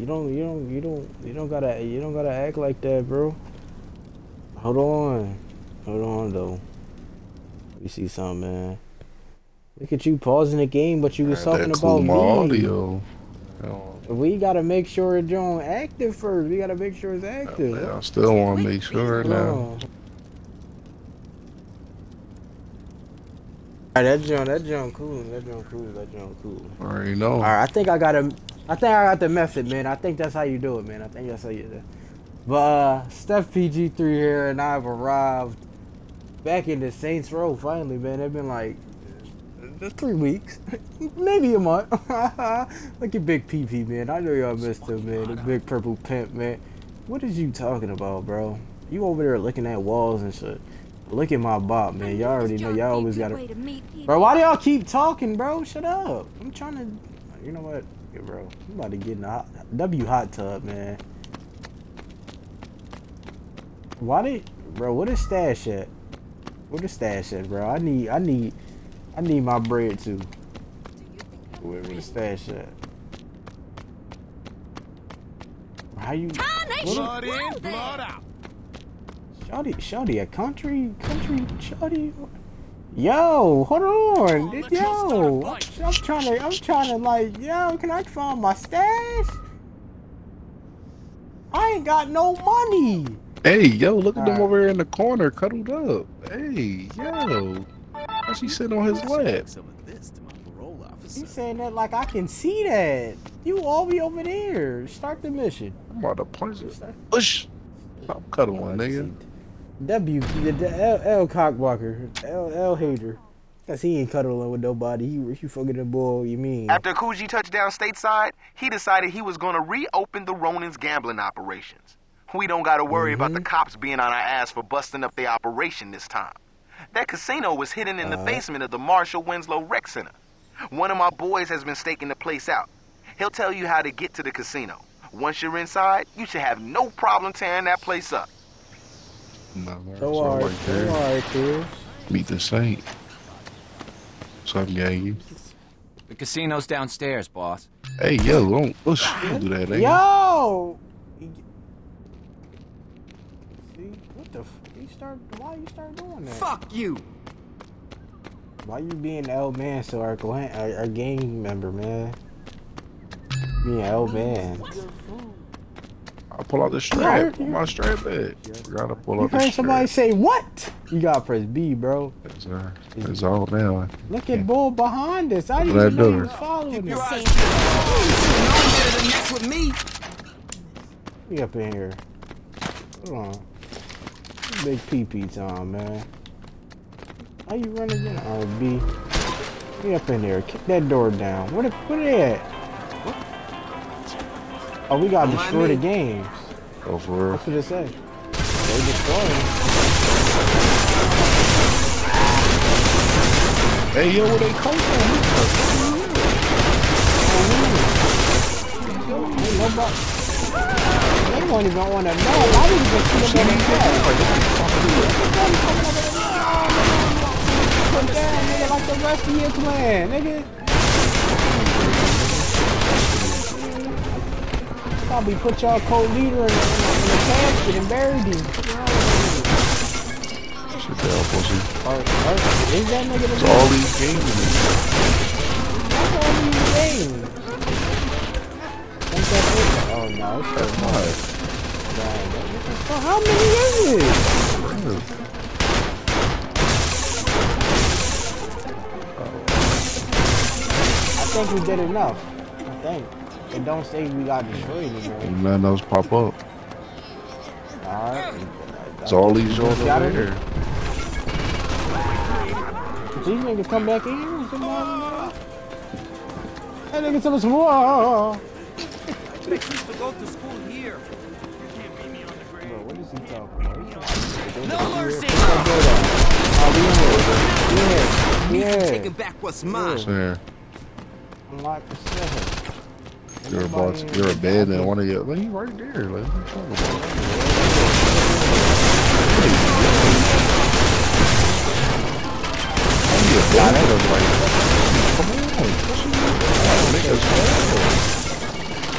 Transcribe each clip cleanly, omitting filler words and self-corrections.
You don't gotta act like that, bro. Hold on though. We see something, man. Look at you pausing the game, but you was talking about my audio. We gotta make sure it's on active first. We gotta make sure it's active. Man, I still wanna make sure now. Alright, that jump cool. I already know. Alright, I think I got the method, man. I think that's how you do it, man. But StephPG3 here, and I've arrived back in the Saints Row finally, man. They've been like 3 weeks, maybe a month. Look at Big PP, man. I know y'all missed him, man. The big purple pimp, man. What is you talking about, bro? You over there looking at walls and shit. Look at my bop, man. Y'all already know. Y'all always gotta. Bro, why do y'all keep talking, bro? Shut up. I'm trying to. You know what, yeah, bro? I'm about to get in the hot tub, man. Bro? What is stash at? Where the stash at, bro? I need my bread too. Where the stash at? How you? Blood in, blood out. Shawty, a country, shawty. Yo, hold on, yo. I'm trying to like, yo. Can I find my stash? I ain't got no money. Hey, yo, look at them over here in the corner, cuddled up. Hey, yo. Why she sitting on his lap? You saying that like I can see that? You all be over there. Start the mission. I'm about to punch it. Push. Stop cuddling, nigga. W L Cockwalker, L Hader, cause he ain't cuddling with nobody. You fucking the boy. You mean? After Koji touched down stateside, he decided he was gonna reopen the Ronin's gambling operations. We don't gotta worry about the cops being on our ass for busting up their operation this time. That casino was hidden in the basement of the Marshall Winslow Rec Center. One of my boys has been staking the place out. He'll tell you how to get to the casino. Once you're inside, you should have no problem tearing that place up. So alright, Chris. Meet the Saint. What's up, gang? The casino's downstairs, boss. Hey, yo, don't do that, nigga. Yo! See, what the f... Why you start doing that? Fuck you! Why you being an old man, so our gang member, man? Being an old man. I pull out the strap. Pull my strap back. You gotta pull out the strap. You heard somebody say what? You gotta press B, bro. That's right. It's all now. Look at Bull behind us. I didn't even know he was following us. We up in here. Hold on. Big PP time, man. How you running in? Oh, B. We up in here. Kick that door down. Where they at? Oh, we gotta destroy the games. Go for it. That's what it say. They destroy. Hey, yo, where they come from? They don't even want to know. Why did you just shoot them in the head? Come down, nigga, like the rest of your clan, nigga. Probably put y'all co-leader in the casket and buried him. Shit, the hell, pussy. Is that nigga the all these games. That's all these games. Oh no, that's mine. So how many is it? I think we did enough. I think. And don't say we got destroyed anymore. None of those pop up. Alright. It's all these over there. Did these niggas come back in here? That nigga tell us more. They used to go to school here. You can't beat me on the grave. Bro, what is he talking about? No mercy! Oh, we here. Taking back what's mine. Unlock the seven. You're a bed and one of you. Like, you right there. Like, what are you talking about?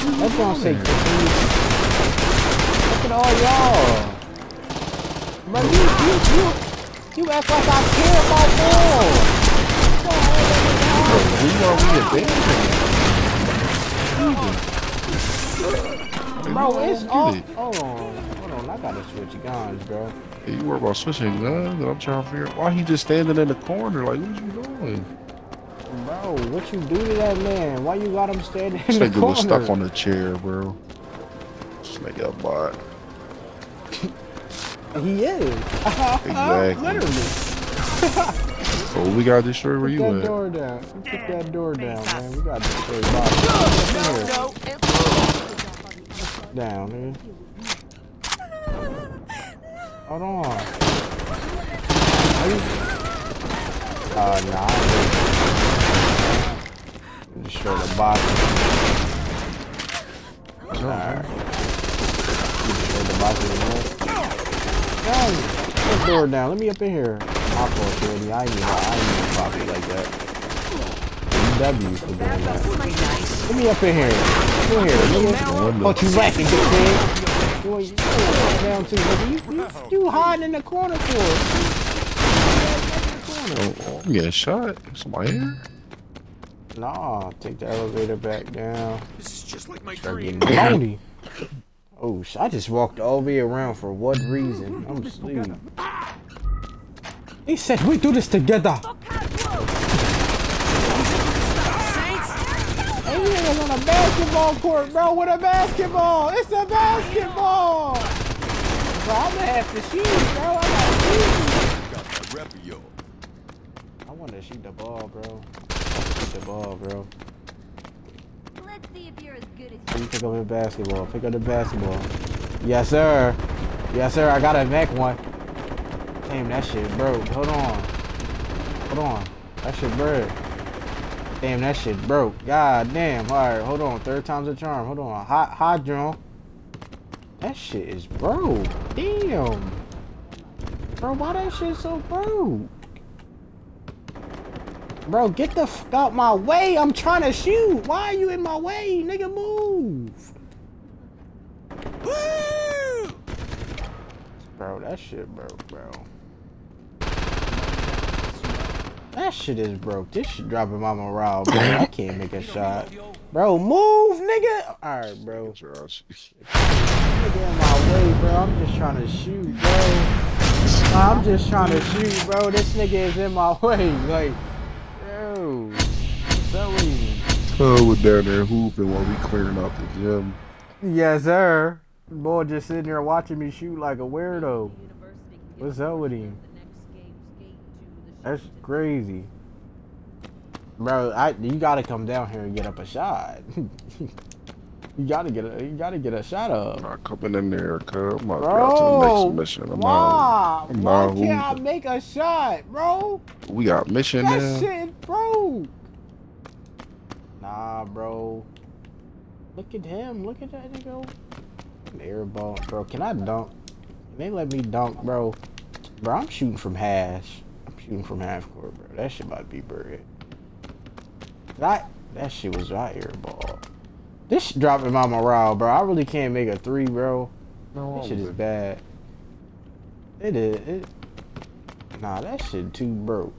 Come on. That's gonna say look at all y'all. But you act like I care about y'all. Bro, it's all. Hold on, I gotta switch guns, bro. Hey, you worry about switching guns, and I'm trying to figure out why he just standing in the corner. Like, what you doing? Bro, what you do to that man? Why you got him standing in the corner? This nigga was stuck on the chair, bro. This nigga a bot. He is. Exactly. Literally. So we gotta destroy where you at. Put that door down. Put that door down, man. We gotta destroy bot. Down, man. Hold on. Are you... nah. Destroy the body. Alright. Destroy the body of the man. Put the door down. Let me up in here. My fault, Randy. I ain't gonna pop it like that. W for doing that. Let me up in here. Come here. Fuck you laughing, bitch. Boy, you down too, nigga. You hiding in the corner for it. Oh, I'm getting shot. Somebody here? Nah, take the elevator back down. This is just like my dream. Oh, I just walked all the way around for what reason? I'm sleeping. He said we do this together. Aliens on a basketball court, bro. With a basketball, it's a basketball. Bro, I'm gonna have to shoot, bro. I want to shoot the ball, bro. The ball, bro. Let's see if you're as good as you. Pick up the basketball. Pick up the basketball. Yes, sir. Yes, sir. I got a mech one. Damn, that shit broke. Hold on. Hold on. That shit broke. Damn, that shit broke. God damn. All right, hold on. Third time's a charm. Hold on. High drone. That shit is broke. Damn. Bro, why that shit so broke? Bro, get the f out my way. I'm trying to shoot. Why are you in my way? Nigga, move. Woo! Bro, that shit broke, bro. That shit is broke. This shit dropping my morale, bro. I can't make a shot. Bro, move, nigga. Alright, bro. Nigga in my way, bro. I'm just trying to shoot, bro. I'm just trying to shoot, bro. This nigga is in my way. Like... Oh, we're down there hooping while we clearing out the gym. Yes, sir. Boy, just sitting there watching me shoot like a weirdo. What's up with him? That's crazy, bro. You gotta come down here and get up a shot. You gotta get a shot up. I'm not coming in there, cuz. I'm not going to the next mission. Why can't I make a shot, bro? We got mission now. That shit broke. Nah, bro. Look at him. Look at that nigga. Airball, bro. Can I dunk? They let me dunk, bro. Bro, I'm shooting from hash. I'm shooting from half court, bro. That shit might be buried. That shit was right airball. This shit dropping my morale, bro. I really can't make a three, bro. No, this shit is bad. It is. Nah, that shit too broke.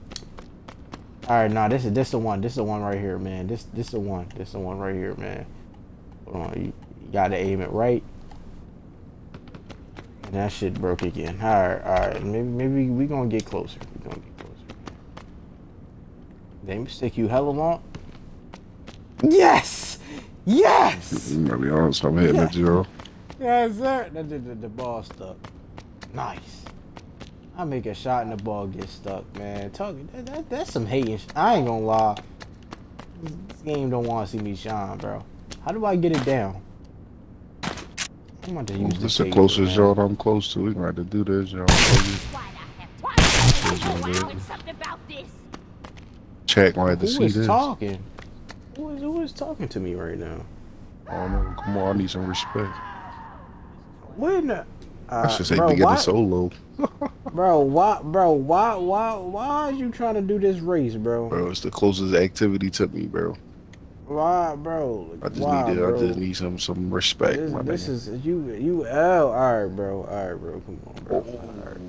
All right, nah, this the one. This the one right here, man. This the one. This the one right here, man. Hold on, you gotta aim it right. And that shit broke again. All right. Maybe we gonna get closer. We gonna get closer. They stick you hella long. Yes. Yes! I'm gonna be honest, I'm hitting at zero. Yes, sir. The ball stuck. Nice. I make a shot and the ball gets stuck, man. That's some hating shit. I ain't gonna lie. This game don't want to see me shine, bro. How do I get it down? I'm about to use this is the closest y'all I'm close to. We're gonna have to do this, y'all. Check, I had to see this. Talking? Who is talking to me right now? I don't know. Come on, I need some respect. When I should say begin solo. Bro, why are you trying to do this race, bro? Bro, it's the closest activity to me, bro. Why, bro? Like, I just need some respect. All right, bro. Come on, bro. All right.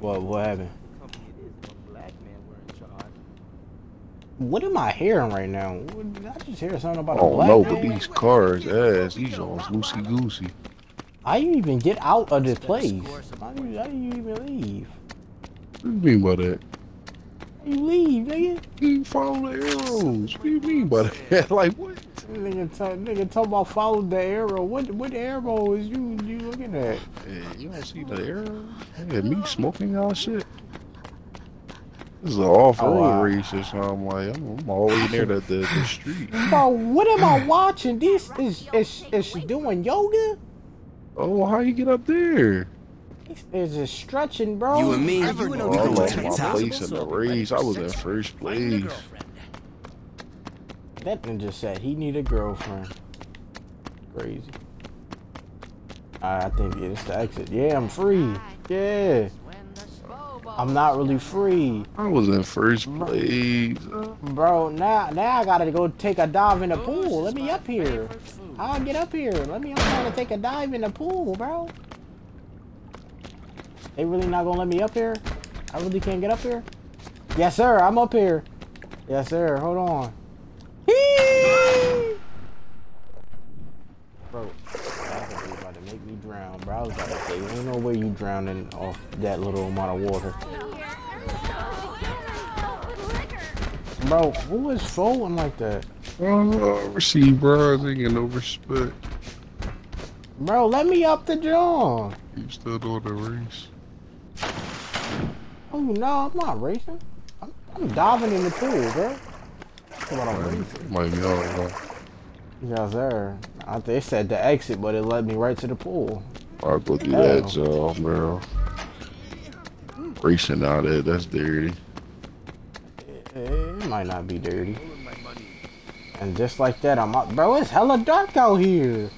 What happened? What am I hearing right now? Did I just hear something about a black man? But these cars, ass, these are loosey goosey. How you even get out of this place? How do you even leave? What do you mean by that? How you leave, nigga? You follow the arrows. What do you mean by that? Like what? Nigga talking about follow the arrow. What arrow is you looking at? Hey, you don't see the arrow? Hey, me smoking y'all shit. This is an off-road race or something. I'm like, I'm always near the street. Bro, what am I watching? This is she doing yoga? Oh, how you get up there? It's just stretching, bro. You and me, I lost my place in the race. I was in first place. That ninja said he need a girlfriend. Crazy. I think it's the exit. Yeah, I'm free. Yeah. I'm not really free. I was in first place. Bro, now I gotta go take a dive in the pool. Let me up here. I'll get up here. I'm trying to take a dive in the pool, bro. They really not gonna let me up here? I really can't get up here? Yes, sir. I'm up here. Yes, sir. Hold on. Hee! Bro. Make me drown, bro. I was about to say, there ain't no way you drowning off that little amount of water. Bro, who is folding like that? Receive bronzing and no respect. Bro, let me up the John. You still doing the race? Oh no, I'm not racing. I'm diving in the pool, bro. Might be all right. Yes, sir. They said the exit, but it led me right to the pool. I'll go through that job, bro. Racing out there, that's dirty. It might not be dirty. And just like that, I'm up. Bro, it's hella dark out here.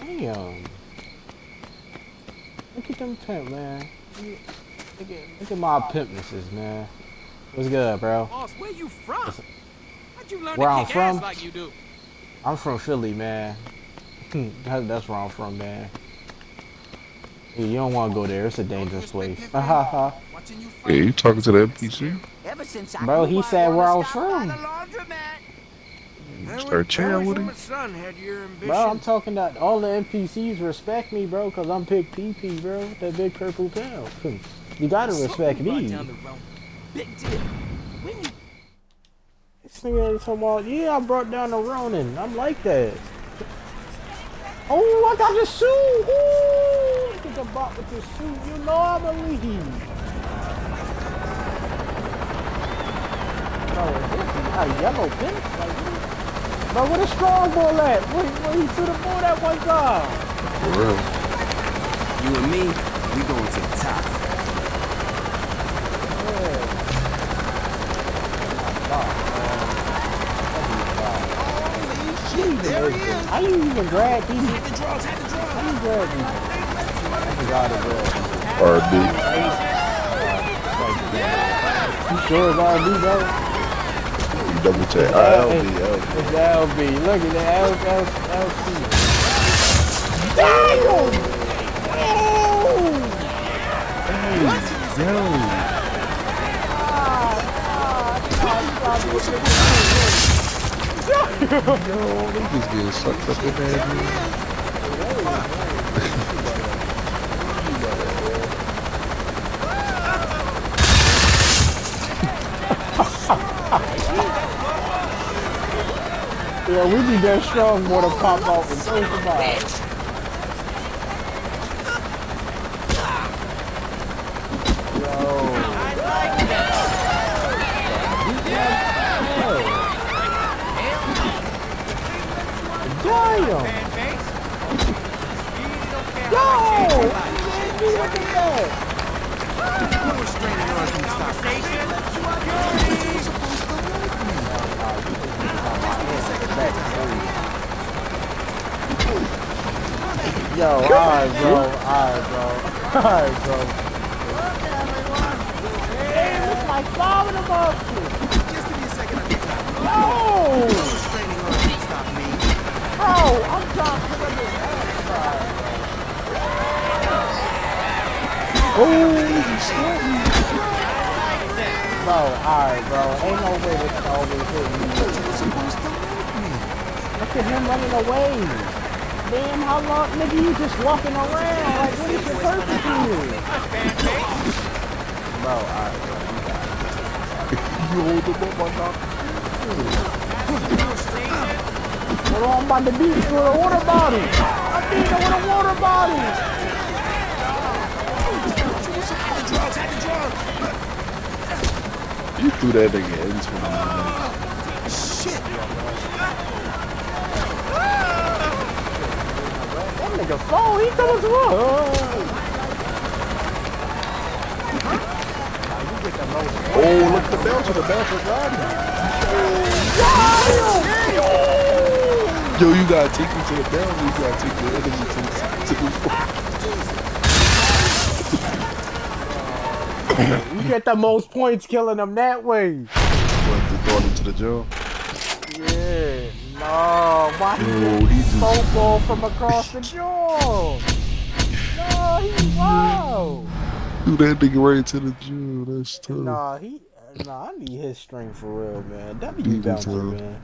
Damn. Look at them pimp, man. Look at my pimpnesses, man. What's good, bro? Boss, where you from? Where I'm from? Like you do. I'm from Philly, man. That's where I'm from, man. Hey, you don't want to go there. It's a dangerous place. Yeah, you talking to the NPC? Bro, he said where I was from. Start chatting with him. Bro, I'm talking that all the NPCs respect me, bro, because I'm Big PP, bro. That big purple cow. You got to respect me. This nigga is talking about, yeah, I brought down the Ronin. I'm like that. Oh, I got the suit. Ooh, look at the bot with the suit. You know I believe. Bro, is this a yellow pink? Like, bro, where the strong ball at? Where he threw the ball at one time? For real. You and me, we going to the top. Yeah. There he is. How you even grab these? How you grab these? RB. You sure it's RB, bro? You double check. LB. It's LB. Look at the LC. Damn! What? Yo, they just getting sucked up in there, dude. Yeah, we need that strong boy to pop off and take him out. Yo. Damn! Yo! Look at that! Yo, alright, bro. Damn, it's like 5 in the box. No! Bro, I'm trying to put this outside. Oh, he's shooting. Bro, alright, bro. Ain't no way this is all this hit me. You're supposed to hit me. Look at him running away. Man, how long? Nigga, you just walking around. Like, what is your purpose here? Bro, alright, bro. You got it. You hold the book on top. What am I about to do with a water bottle? I'm beating with a water bottle. Take the drugs. You threw that nigga into me. Shit! That nigga fall, he told us what? Oh, look at the bouncer's riding. Oh, yo, you gotta take me to the bouncer, you gotta take your energy to the You get the most points killing them that way. What, they brought him to the jail? Yeah. No, why did he snowball from across the jail? No, he's wild. Dude, that nigga right to the jail, that's tough. Nah, I need his string for real, man. W bouncer, man.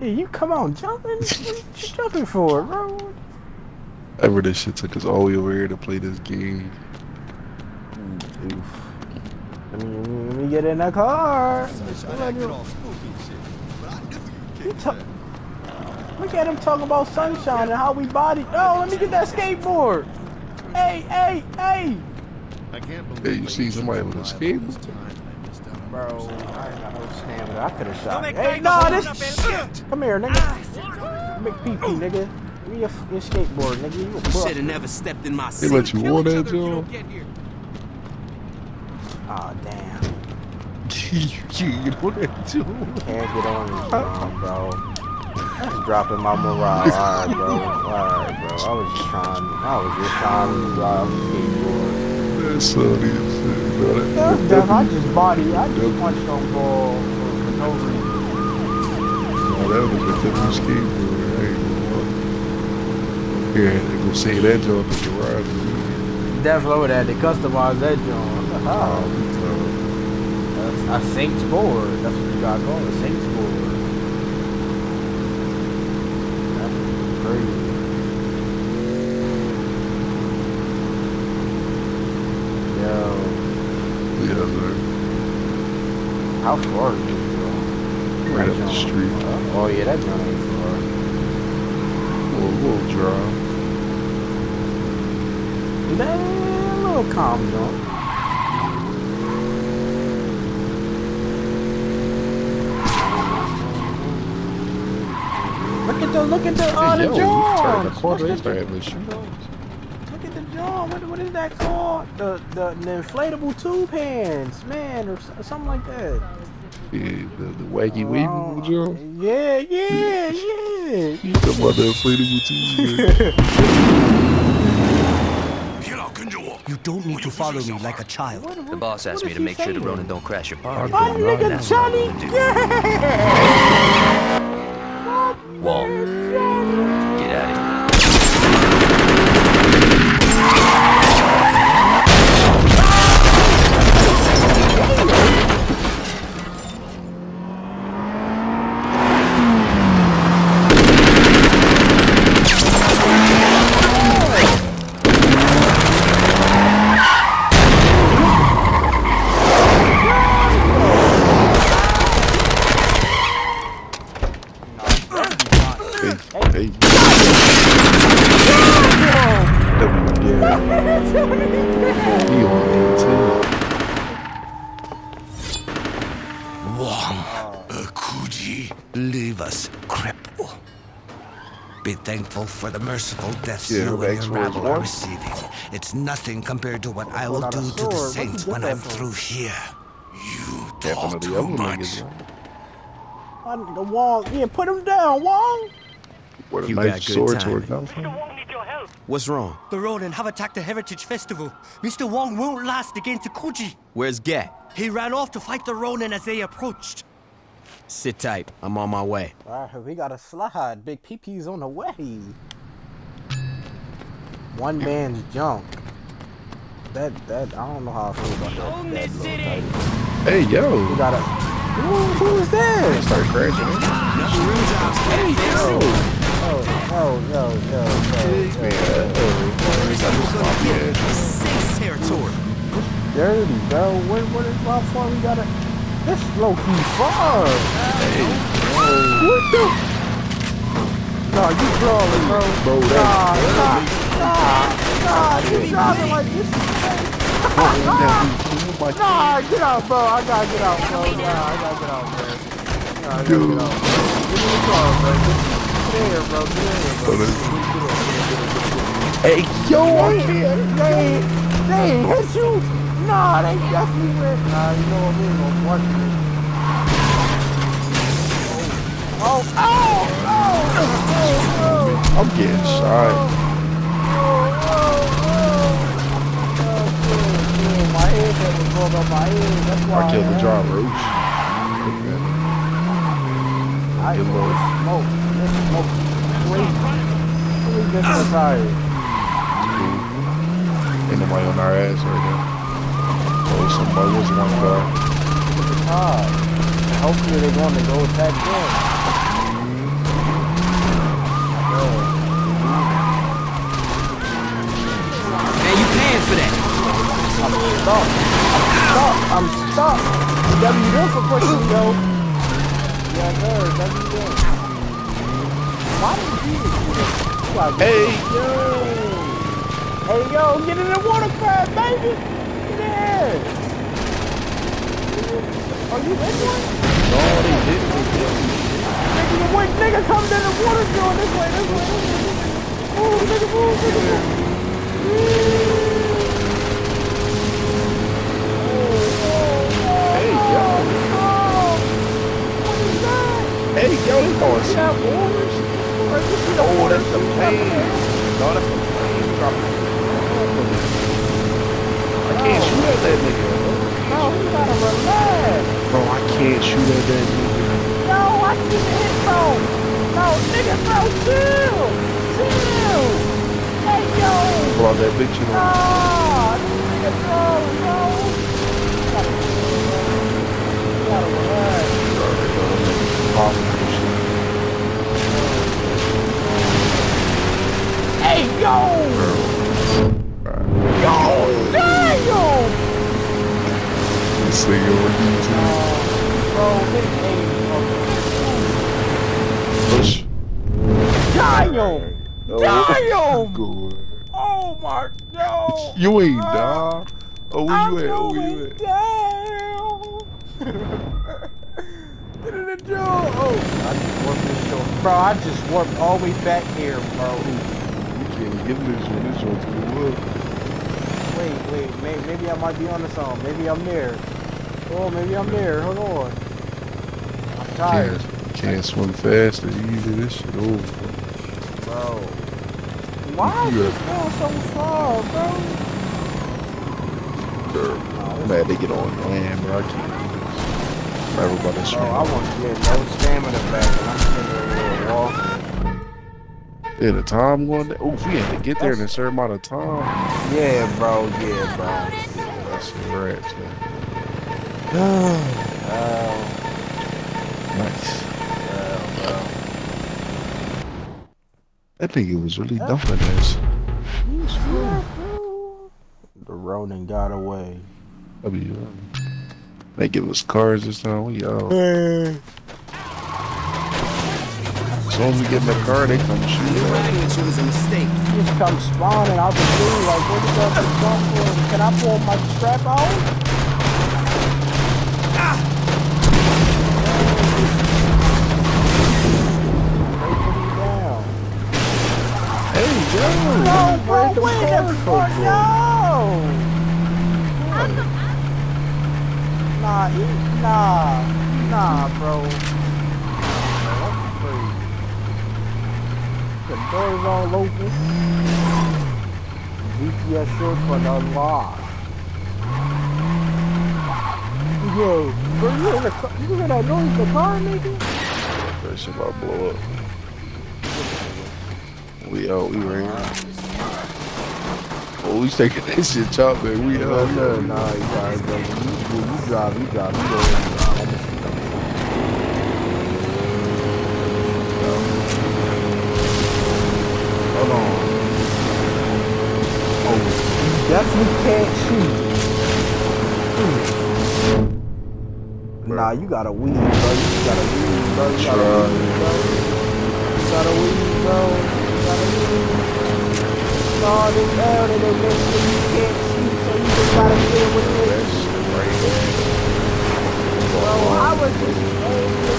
Yeah, you come on, jumping? What you jumping for, bro? Ever this shit took us all the way over here to play this game. Oof. Let me get in the car. Look at him talking about sunshine and how we bodied. No, let me get that skateboard. Hey. I can't believe you see somebody with a skateboard. Bro, I ain't got no stamina. I could have shot. Hey, no, this shit. Come here, nigga. Make pee pee, nigga. Give me your skateboard, nigga. You should have never stepped in my seat. They let you on that, Joe. Aw, oh, damn. You know that too. Can't get on this one, bro. That's dropping my morale. Alright, bro. I was just trying. To drive the skateboard. That's so easy, bro. I just punched on ball for no reason. Oh, that was a different skateboard. Hey, here, they go say that job at the ride. That's low that. They customized that job. Oh, a Saints board. That's what you got going. A Saints board. That's crazy. Yo. Yeah, man. How far is this going? Right up the street. Oh yeah, that joint ain't far. We'll drive. Man, a little calm joint. Look at the jaw! Look at the jaw! What is that called? The inflatable tube hands, man, or something like that. Yeah, the wacky weevil jaw? Yeah. You talking about the inflatable tube? You don't need to follow me like a child. The boss asked me to make sure the Ronin don't crash your party. Oh, nigga, Johnny! Yeah! Wong, get out of here. Thankful for the merciful deaths you and your rabble are receiving. It's nothing compared to what I will do to the Saints when I'm through here. You talk too much. Wong, yeah, put him down, Wong. You got good timing. What's wrong? The Ronin have attacked the Heritage Festival. Mr. Wong won't last against the Koji. Where's Gat? He ran off to fight the Ronin as they approached. Sit tight. I'm on my way. All right, we got to slide. Big PP's on the way. One man's junk. That I don't know how I feel about that. Own this city. Hey, yo. We got to... Who is that? They start crashing. Hey, yo. Oh, yo, yo, yo. Safe territory. Dirty, bro. What is my fault? We got to... This low-key far. Hey. What the? Nah, you crawling, bro. Bro, nah, you driving like this. Nah, get out, bro. I gotta get out, bro. Nah, I gotta get out, bro. Get in the car, bro. Get in here, bro. Hey, yo, I'm here. They hit you. Nah, they definitely went. Nah, you know what I mean? I'm watching it. Oh, I'm getting shot. Oh, my head doesn't roll up my head. That's why I killed the driver. Oops. Okay. I get low. Smoke. This smoke. Wait. This is tired. Ain't nobody on our ass right now. Somebody was one car. Hopefully they're going to go attack them. Man, you paying for that? I'm stuck. W for pushing, yo. Yeah, there. W. Why did you do that? Hey, yo. Hey, yo, get in the water crab, baby. Are you in one? No, they didn't. Nigga, come down the water going this way. Move, nigga, move, nigga, move. Hey, yo. What is that? Hey, yo, they going snowboarders. Oh, that's the plane. No, that's the plane dropping. I can't shoot at that nigga. No, you gotta relax. Bro, I can't shoot at that nigga. No, I keep the hit, bro. No, nigga, bro, chill. Chill. Hey, yo. Pull out that big chill. Nah, nigga, bro, yo. You gotta relax. Hey, yo. Yo, damn. This nigga over here too. Push. Die him! Oh my god! You ain't die. Oh, where you at? Get in the door. Oh, I just warped this door. Bro, I just warped all the way back here, bro. You can't get this one. This one's good. Wait. Maybe I might be on the song. Maybe I'm there. Oh, maybe I'm there. Hold on. I'm tired. Can't swim faster either. This shit over. Bro. Why is this going so far, bro? I'm mad they get on land, bro. I can't do this. Everybody's trying. I want to get no stamina back, and I'm sitting there walking. Yeah, the time going. Oh, we had to get there in a certain amount of time. Yeah, bro. Yeah, bro. Yeah, that's congrats, man. Nice. Wow. That nigga was really dumb for this. The Ronin got away. They give us cars this time. We out. As soon as we get in the car, they come shoot. Just come spawning out the tree like what is up the jump. Can I pull my strap out? No, bro, wait a minute, no! Nah, bro. That's crazy. The door's all open. GPS shortcut unlocked. Yo. Bro, you hear that noise in the car, nigga? That shit about to blow up. We out, we ran out. Oh, we taking that shit, chop, man. We out. Nah, you guys, bro. You drive. Hold on. Oh, you definitely can't shoot. Nah, you gotta weave, bro. You gotta weave, bro. All this hell that they make sure you can't shoot, so you just gotta deal with it. Bro, I was just aiming at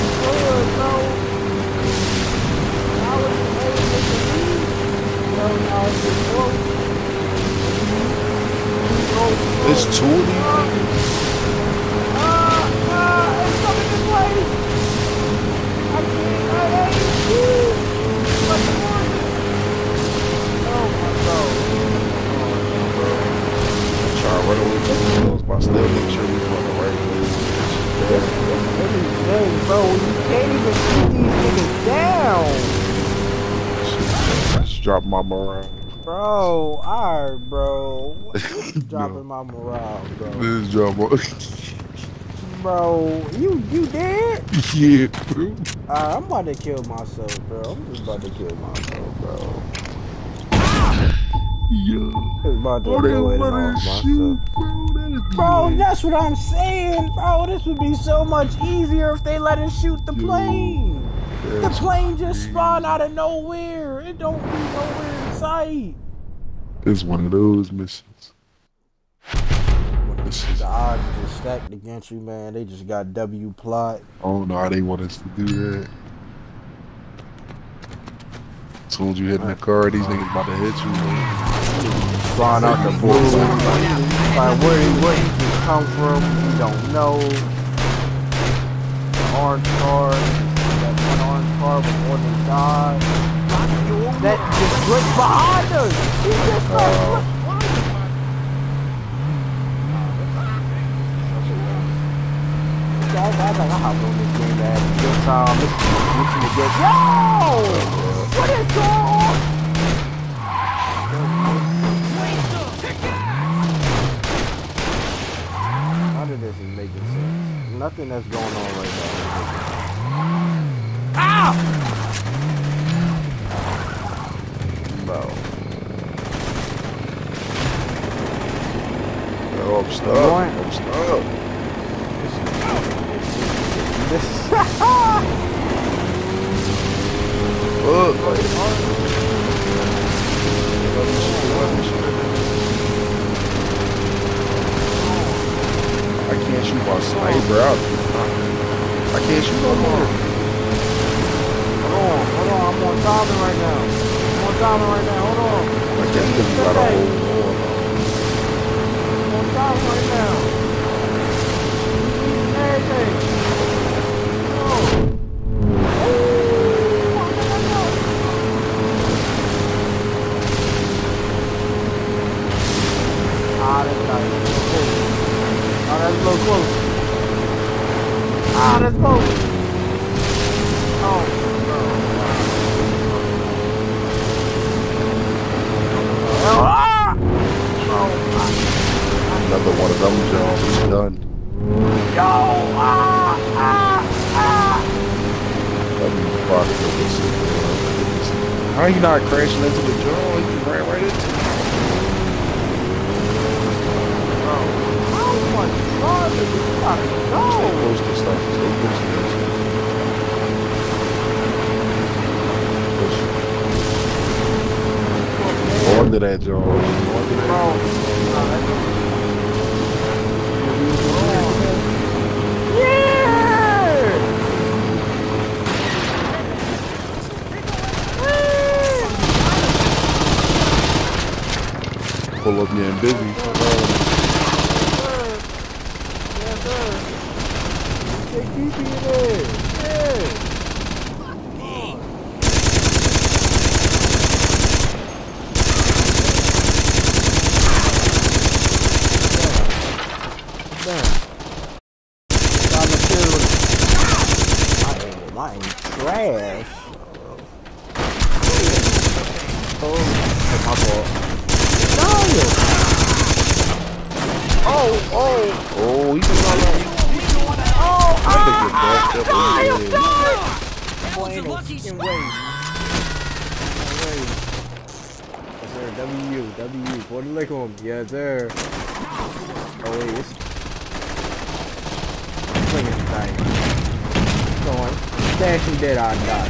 the wheel, bro. I was just aiming at the wheel. Bro, I was just broke. There's two of these. I still make sure we're on the right place. Hey, bro, you can't even shoot these niggas down. I just dropped my morale. Bro, alright, bro. Dropping my morale, bro. This is Bro, you dead? Yeah, bro. Alright, I'm about to kill myself, bro. Yeah. Bro, that's what I'm saying, bro. This would be so much easier if they let us shoot the plane. The plane just spawned out of nowhere. It don't be nowhere in sight. It's one of those missions. The odds just stacked against you, man. They just got W plot. Oh no, they want us to do that. Told you hitting the car, these niggas about to hit you, man. Flying out the board. Like where he can come from, we don't know. The orange car, that one orange car before they died. That just went behind us. He just started. I was like, I hopped on this game, man. Good time. Listen to this. Yo! What is going on? None of this is making sense. Nothing that's going on right now. Ow! Bro. Yo, I'm stuck. I can't shoot my sniper out. I can't shoot no more. Hold on, I'm on diamond right now. Hold on. I can't just got a whole wall. I'm on diamond right now. Everything. Not crashing into the jaw, you ran right into it. Oh my god, this is about to go. Stay close to stuff. Go under that jaw. Pull up your busy. Yes, sir. They keep you there. Damn. My fault. No! Oh, oh! Oh, you can go like... Oh, I think you're lucky in waves. Yes, sir. W, W. Boy, lick him. Yes, sir. Oh, wait, what's... I'm playing this thing. Come on. Stash him dead, I die.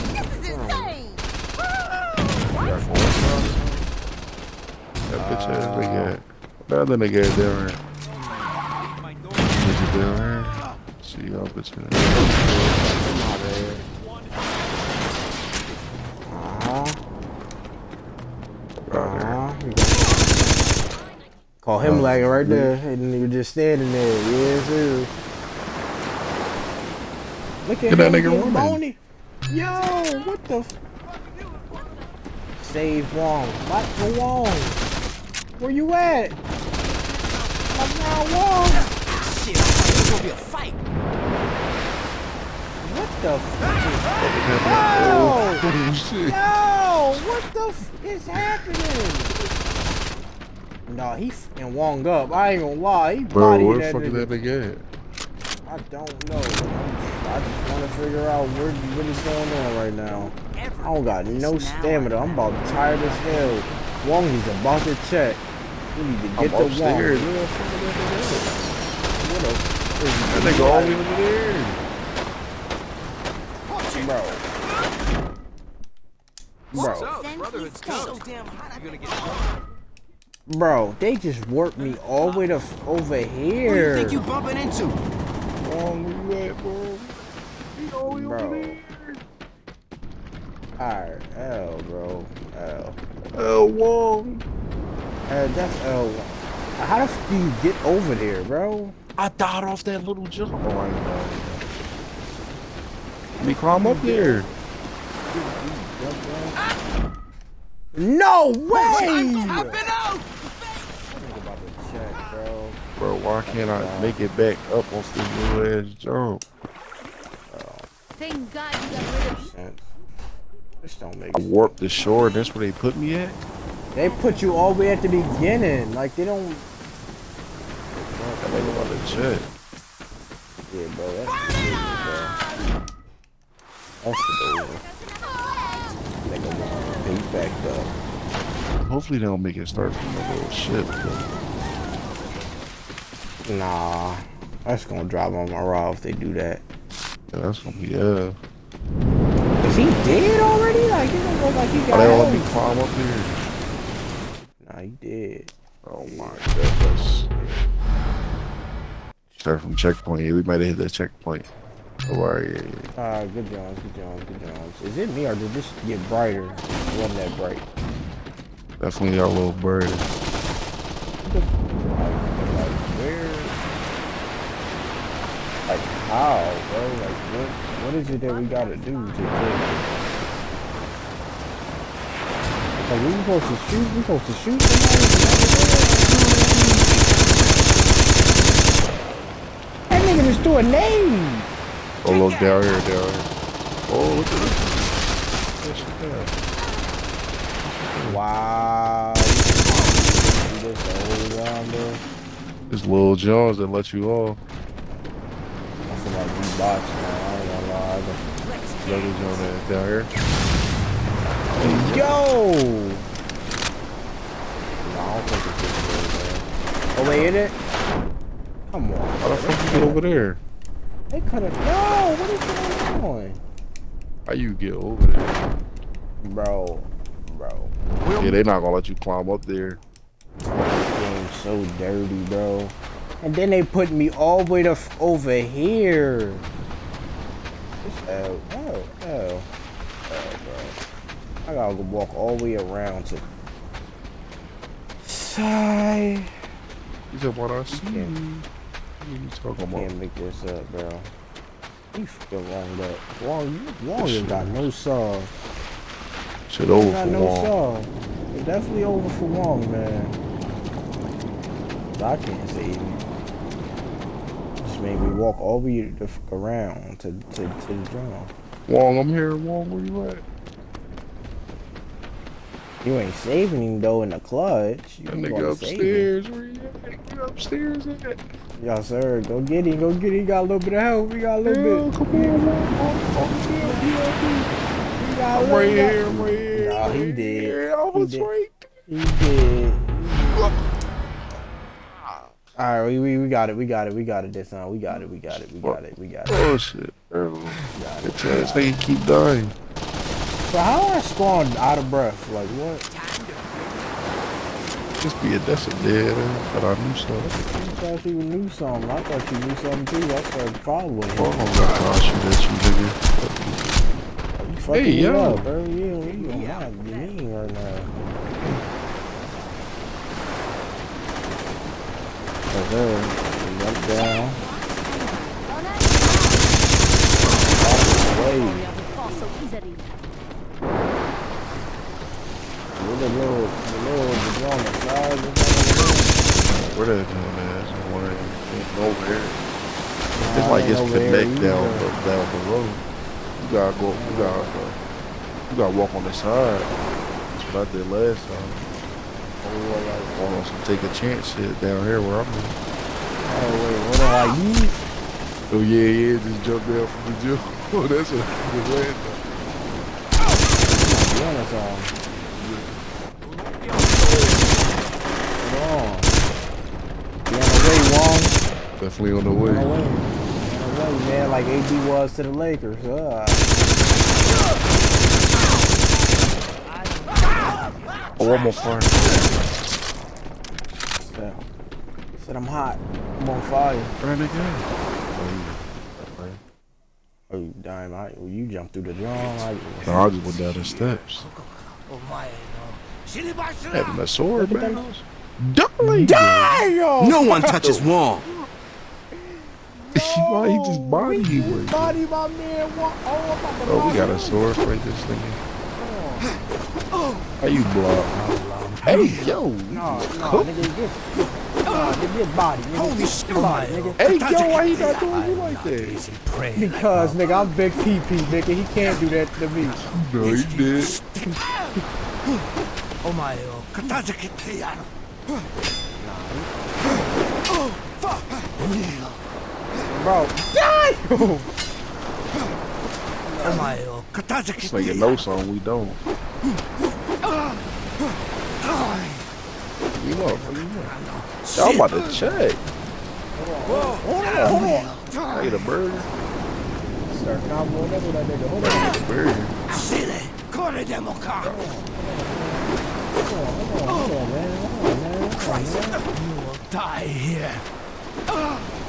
That bitch ass nigga. That other nigga is there. Is it there? See y'all bitch ass. Call him lagging right there. And you just standing there. Yeah, sir. Look at that nigga Ronin. Yo, what the f... Save Wong. What for Wong? Where you at? I'm now Wong. Shit, it's gonna be a fight. What the f... Yo! Yo! What the f is happening? Nah, he's and Wong up. I ain't gonna lie. He bro, where the fuck is that nigga at? I don't know. I just wanna figure out what is going on right now. I don't got no stamina. I'm about tired as hell. Wong is about to check. We need to get the Wong. What a freaking nigga all over there. Bro, they just warped me all the way to over here. What do you think you bumping into? Wong, where you at, bro? He all the way over there. Alright, L, bro. L. L Wong. That's L Wong. How the f do you get over there, bro? I died off that little jump. Oh, I know. Me climb up there. No way! I've been out! I'm about to check, bro. Bro, why can't I make it back up on this little ass jump? Thank God you got rid of it. This don't make sense. I warped the shore, and that's where they put me at? They put you all the way at the beginning. Like, they don't... I don't know about the shit. Yeah, bro, that's crazy, bro. That's the baby. They gonna want to be backed up. Hopefully they don't make it start from the little ship, bro. Nah. That's gonna drive on my rod if they do that. Yeah, that's gonna be, Is he dead already? Like, it don't look like he got out. Let me climb up here. Nah, he dead. Oh my goodness. Start from checkpoint. Yeah, we might have hit that checkpoint. Oh, alright, yeah. Good job, good job, good job. Is it me or did this get brighter? It wasn't that bright. Definitely got a little brighter. Like, where? Like, how, bro? Like, what? What is it that we gotta do to kill it? Like, we supposed to shoot somebody? That nigga just threw a name! Oh, look, down here, down here. Oh, look at this. Wow. This little jaws that let you off. I feel like we boxed now. There. Yo! Nah, I don't think it's over there. Oh, wait, in it? Come on. How the fuck you get over there? They could have. No! What is going on? How you get over there? Bro. Yeah, they not gonna let you climb up there. This game's so dirty, bro. And then they put me all the way to over here. Oh, bro. I gotta go walk all the way around to... Sigh. These are what I see. What are you talking about? I can't make this up, bro. You fucking wrong up. Wong ain't got no saw. Shit over for Wong. It's definitely over for Wong, man. I can't save you. Made me walk all the way around to the ground. Wong, I'm here. Wong, where you at? You ain't saving him though in the clutch. You nigga upstairs. Where you at? You upstairs at? Yes, sir. Go get him. Go get him. Got a little bit of help. We got a little bit. Come here, man. I'm right here. I'm right here. Nah, he did. I was right. He did. All right, we got it. We got it. We got it this time. We got it. We got it. We got it. We got it. Oh shit, bro. This thing keep dying. So how I spawned out of breath? Like what? Just be a dead, but I knew something. You thought you knew something. I thought you knew something too. I started following him. Oh gosh, you bitch, you nigga. Hey yo, bro, yeah, you mean right now. Oh there, up down. Where that one is, I'm wondering. It's over here. It's like it's connect down the road. You gotta go, you gotta walk on the side. That's what I did last time. I want to take a chance shit down here where I'm at. Oh wait, what do I use? Oh yeah, just jump down from the jump. Oh, that's what I did last time. Hold on. You on the way, Wong? Definitely on the way. On the way, man, like AB was to the Lakers. Oh, I'm on fire. Said I'm hot. I'm on fire. Burn again. Oh, you dying, you jumped through the jaw. No, I just went down the steps. Having a sword, man. Die! No one touches Wong. Why he just body you? Body my man. Oh, we got a sword right this thing. How you block? Hey, yo. No, nigga, get body, nigga. Holy shit, nigga. Hey, yo, why he not doing you like that? Because, nigga, I'm big PP, nigga. He can't do that to me. No, he did. Oh, my. Oh, fuck. Bro. Die! Oh, my. This nigga knows something we don't. Y'all about to check. Hold on. I ate a burger. Start gobbling up with that nigga. Hold on. I ate a burger. Hold on, man. You will die here.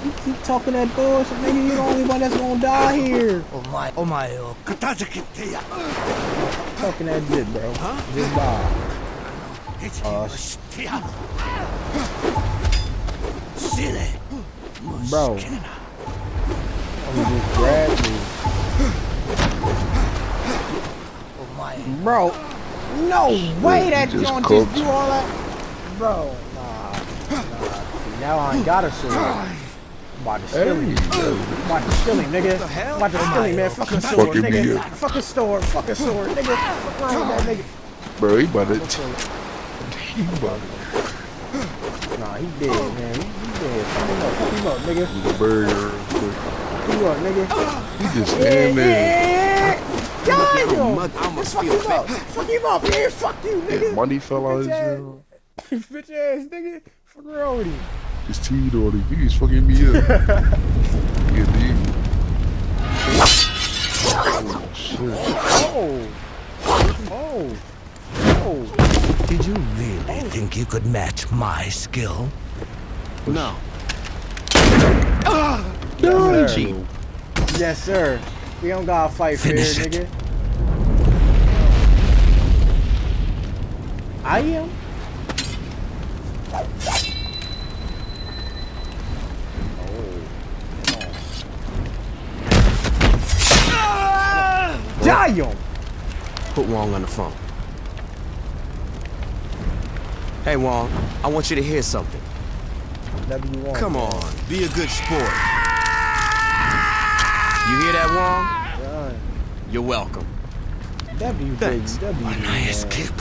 You keep talking that bullshit, nigga. You're the only one that's gonna die here. Oh my. Talking that shit, bro. Huh? Just die. Bro, just grab me. Bro, no way that John just do all that. Bro, nah. Now I ain't got a sword. I'm about to steal him, nigga. I'm about to steal him, man. Fucking sword, nigga. Fuck around with that nigga. Bro, he about to. Nah, he dead, man. He dead. Fuck him up, nigga. He's a burger. Fuck up, nigga. He just stand there. Just fuck him up. Fuck him up, man. Fuck you, nigga. His money fell out of his jail. Bitch ass, nigga. Fuck around with him. His teeth on him. He's fucking me up. Oh, shit. Oh. Did you really think you could match my skill? No. Koji. Yes, sir. We don't gotta fight fair, nigga. I am. Damn. Put Wong on the phone. Hey, Wong, I want you to hear something. Come on, be a good sport. You hear that, Wong? You're welcome. Thanks. My nice keep.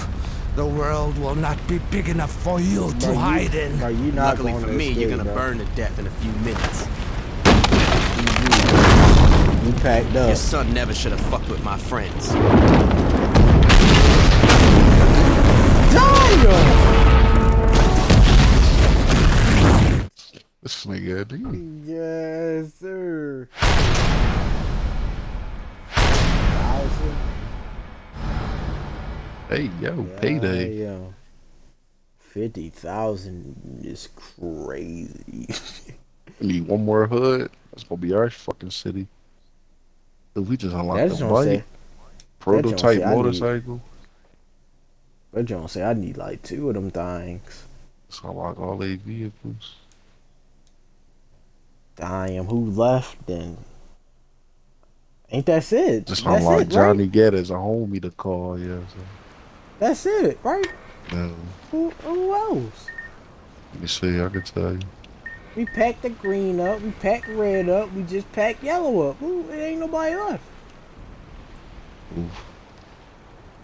The world will not be big enough for you to hide in. Luckily for me, you're gonna burn to death in a few minutes. You packed up. Your son never should have fucked with my friends. Tiger! This nigga, dude. Yes, sir. Hey yo, payday. Yo. 50,000 is crazy. We need one more hood. That's gonna be our fucking city. If we just unlock the bike, prototype motorcycle. That John say I need like 2 of them things. Let's unlock all their vehicles. Damn, who left then? Ain't that it? Just unlock Johnny Getters, a homie to call. Yeah. So. That's it, right? No. Who else? Let me see, I can tell you. We packed the green up, we packed red up, we just packed yellow up. Ooh, it ain't nobody left. Oof.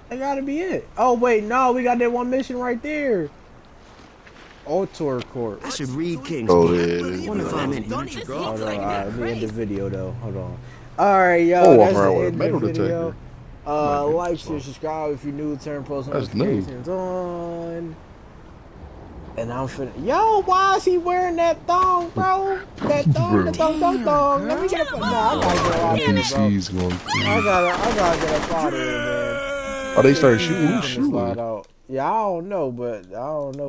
That gotta be it. Oh wait, no, we got that one mission right there. Altor Court. I should read King's. Oh yeah. Hold on, I need the video though. Hold on. Alright, y'all, that's the end of the video. Like, share, subscribe if you're new, turn post notifications on. And I'm finna. Yo, why is he wearing that thong, bro? That thong, the thong. Let me get up. Nah, I gotta get up out of here, bro. I gotta get up out of here, man. Oh, they started shooting? Who's shooting? Yeah, I don't know, but I don't know.